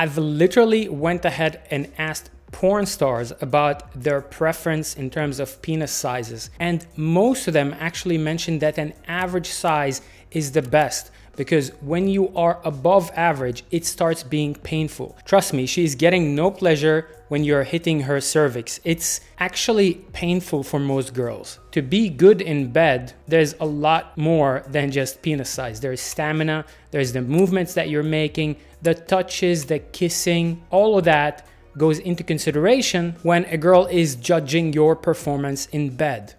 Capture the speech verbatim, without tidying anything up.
I've literally went ahead and asked porn stars about their preference in terms of penis sizes, and most of them actually mentioned that an average size is the best, because when you are above average, it starts being painful. Trust me, she's getting no pleasure when you're hitting her cervix. It's actually painful for most girls. To be good in bed, there's a lot more than just penis size. There's stamina, there's the movements that you're making, the touches, the kissing, all of that goes into consideration when a girl is judging your performance in bed.